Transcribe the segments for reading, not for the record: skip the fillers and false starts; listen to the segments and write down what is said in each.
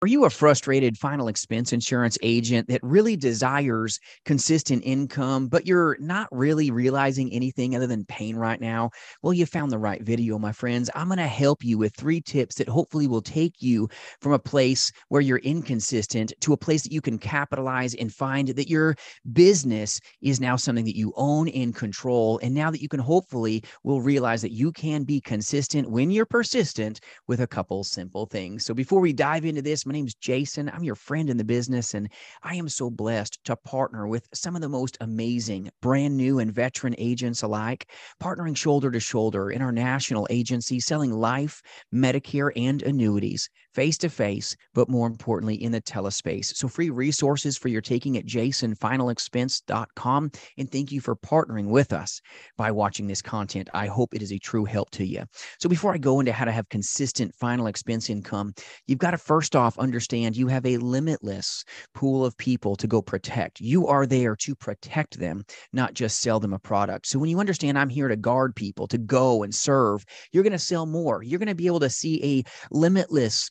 Are you a frustrated final expense insurance agent that really desires consistent income, but you're not really realizing anything other than pain right now? Well, you found the right video, my friends. I'm going to help you with 3 tips that hopefully will take you from a place where you're inconsistent to a place that you can capitalize and find that your business is now something that you own and control. And now that you can hopefully will realize that you can be consistent when you're persistent with a couple simple things. So before we dive into this, my name is Jason. I'm your friend in the business, and I am so blessed to partner with some of the most amazing brand new and veteran agents alike, partnering shoulder to shoulder in our national agency, selling life, Medicare, and annuities face to face, but more importantly, in the telespace. So free resources for your taking at jasonfinalexpense.com, and thank you for partnering with us by watching this content. I hope it is a true help to you. So before I go into how to have consistent final expense income, you've got to first off understand you have a limitless pool of people to go protect. You are there to protect them, not just sell them a product. So when you understand I'm here to guard people, to go and serve, you're going to sell more. You're going to be able to see a limitless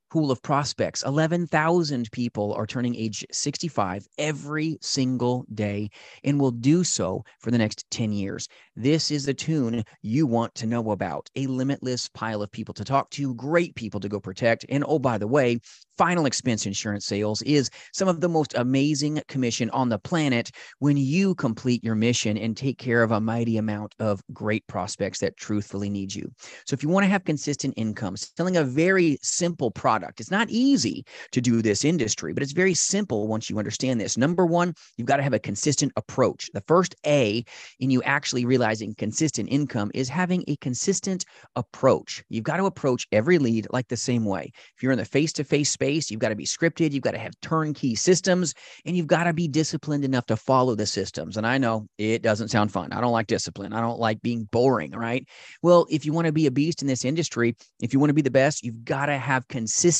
pool of prospects. 11,000 people are turning age 65 every single day and will do so for the next 10 years. This is the tune you want to know about. A limitless pile of people to talk to, great people to go protect. And oh, by the way, final expense insurance sales is some of the most amazing commission on the planet when you complete your mission and take care of a mighty amount of great prospects that truthfully need you. So if you want to have consistent income, selling a very simple product. It's not easy to do this industry, but it's very simple once you understand this. Number one, you've got to have a consistent approach. The first A in you actually realizing consistent income is having a consistent approach. You've got to approach every lead like the same way. If you're in the face-to-face space, you've got to be scripted. You've got to have turnkey systems, and you've got to be disciplined enough to follow the systems. And I know it doesn't sound fun. I don't like discipline. I don't like being boring, right? Well, if you want to be a beast in this industry, if you want to be the best, you've got to have consistent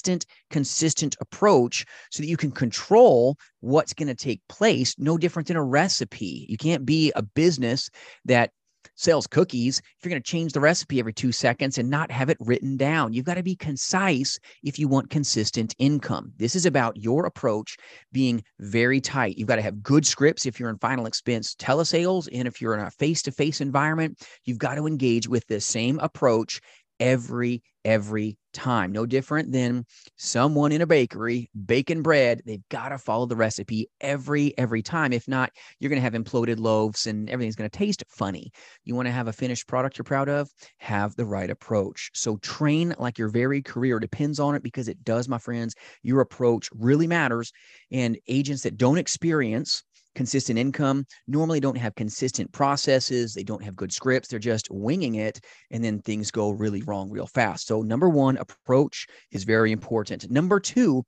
approach so that you can control what's going to take place. No different than a recipe. You can't be a business that sells cookies if you're going to change the recipe every 2 seconds and not have it written down. You've got to be concise if you want consistent income. This is about your approach being very tight. You've got to have good scripts if you're in final expense telesales, and if you're in a face-to-face environment, you've got to engage with the same approach every time. No different than someone in a bakery baking bread. They've got to follow the recipe every time. If not, you're going to have imploded loaves and everything's going to taste funny. You want to have a finished product you're proud of? Have the right approach. So train like your very career depends on it, because it does, my friends. Your approach really matters. And agents that don't experience consistent income normally don't have consistent processes. They don't have good scripts. They're just winging it, and then things go really wrong real fast. So number one, approach is very important. Number two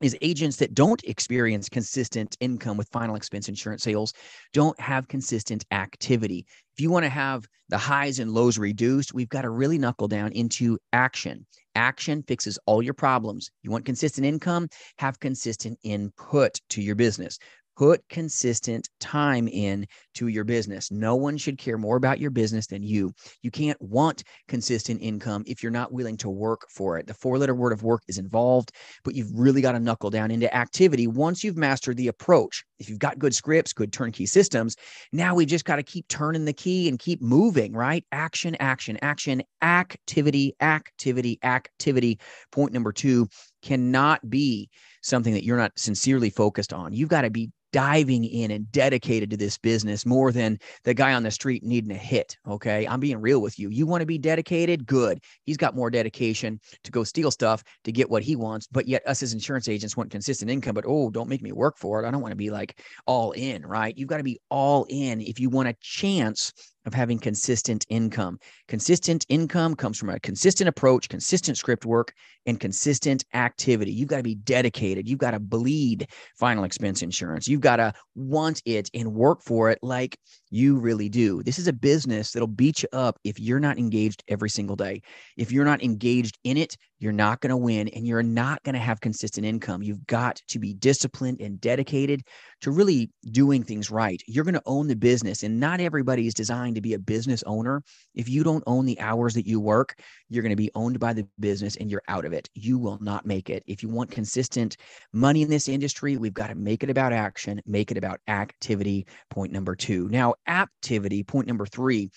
is agents that don't experience consistent income with final expense insurance sales don't have consistent activity. If you want to have the highs and lows reduced, we've got to really knuckle down into action. Action fixes all your problems. You want consistent income? Have consistent input to your business. Put consistent time in to your business. No one should care more about your business than you. You can't want consistent income if you're not willing to work for it. The 4-letter word of work is involved, but you've really got to knuckle down into activity once you've mastered the approach. If you've got good scripts, good turnkey systems, now we just got to keep turning the key and keep moving, right? Action, action, action, activity, activity, activity. Point number 2 cannot be something that you're not sincerely focused on. You've got to be diving in and dedicated to this business more than the guy on the street needing a hit, okay? I'm being real with you. You want to be dedicated? Good. He's got more dedication to go steal stuff to get what he wants, but yet us as insurance agents want consistent income, but oh, don't make me work for it. I don't want to be like all in, right? You've got to be all in if you want a chance of having consistent income. Consistent income comes from a consistent approach, consistent script work, and consistent activity. You've got to be dedicated. You've got to bleed final expense insurance. You've got to want it and work for it like You really do. This is a business that'll beat you up if you're not engaged every single day. If you're not engaged in it, you're not going to win and you're not going to have consistent income. You've got to be disciplined and dedicated to really doing things right. You're going to own the business, and not everybody is designed to be a business owner. If you don't own the hours that you work, you're going to be owned by the business and you're out of it. You will not make it. If you want consistent money in this industry, we've got to make it about action, make it about activity, point number 2. Now, activity, point number 3,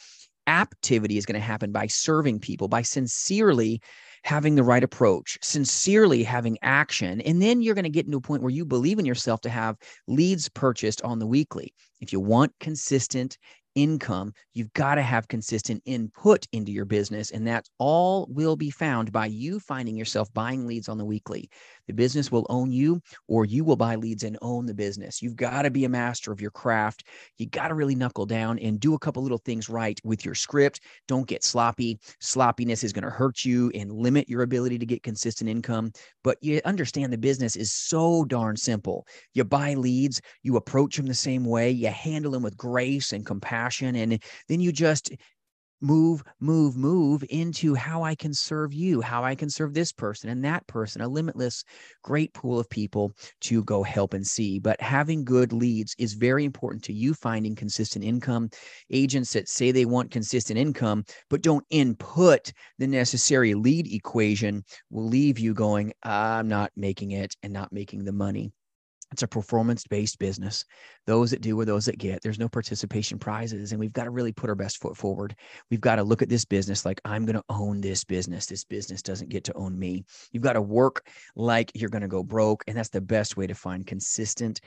activity is going to happen by serving people, by sincerely having the right approach, sincerely having action. And then you're going to get into a point where you believe in yourself to have leads purchased on the weekly. If you want consistent income, you've got to have consistent input into your business. And that all will be found by you finding yourself buying leads on the weekly. The business will own you, or you will buy leads and own the business. You've got to be a master of your craft. You got to really knuckle down and do a couple little things right with your script. Don't get sloppy. Sloppiness is going to hurt you and limit your ability to get consistent income. But you understand the business is so darn simple. You buy leads, you approach them the same way, you handle them with grace and compassion. And then you just move into how I can serve you, how I can serve this person and that person, a limitless, great pool of people to go help and see. But having good leads is very important to you finding consistent income. Agents that say they want consistent income, but don't input the necessary lead equation will leave you going, I'm not making it and not making the money. It's a performance-based business. Those that do are those that get. There's no participation prizes, and we've got to really put our best foot forward. We've got to look at this business like, I'm going to own this business. This business doesn't get to own me. You've got to work like you're going to go broke, and that's the best way to find consistent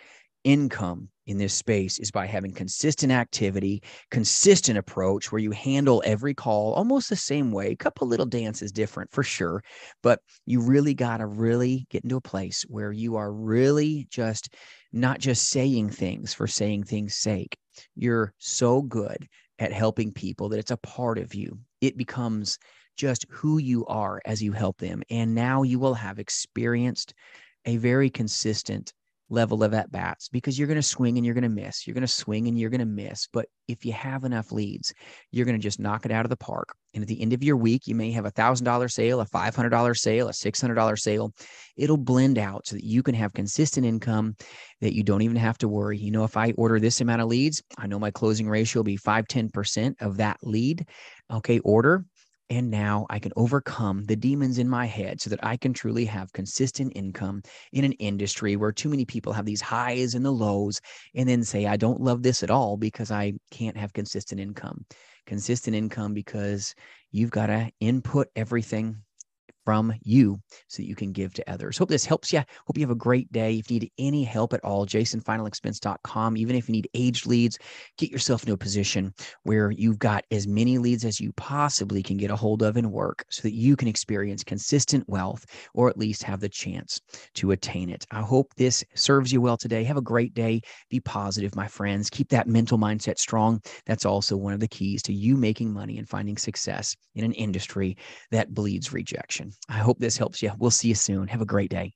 income in this space is by having consistent activity, consistent approach where you handle every call almost the same way. A couple little dances different for sure, but you really got to really get into a place where you are really just not just saying things for saying things' sake. You're so good at helping people that it's a part of you. It becomes just who you are as you help them. And now you will have experienced a very consistent level of at-bats because you're going to swing and you're going to miss. You're going to swing and you're going to miss. But if you have enough leads, you're going to just knock it out of the park. And at the end of your week, you may have a $1,000 sale, a $500 sale, a $600 sale. It'll blend out so that you can have consistent income that you don't even have to worry. You know, if I order this amount of leads, I know my closing ratio will be 5-10% of that lead. Okay, order. And now I can overcome the demons in my head so that I can truly have consistent income in an industry where too many people have these highs and the lows and then say, I don't love this at all because I can't have consistent income. Consistent income because you've got to input everything from you so that you can give to others. Hope this helps you. Hope you have a great day. If you need any help at all, jasonfinalexpense.com. Even if you need aged leads, get yourself into a position where you've got as many leads as you possibly can get a hold of and work so that you can experience consistent wealth or at least have the chance to attain it. I hope this serves you well today. Have a great day. Be positive, my friends. Keep that mental mindset strong. That's also one of the keys to you making money and finding success in an industry that bleeds rejection. I hope this helps you. We'll see you soon. Have a great day.